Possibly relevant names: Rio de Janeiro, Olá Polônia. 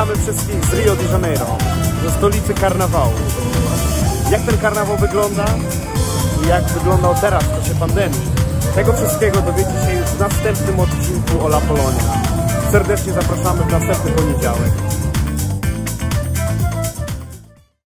Witamy wszystkich z Rio de Janeiro, ze stolicy karnawału. Jak ten karnawał wygląda i jak wyglądał teraz w czasie pandemii? Tego wszystkiego dowiecie się już w następnym odcinku Olá Polônia. Serdecznie zapraszamy w następny poniedziałek.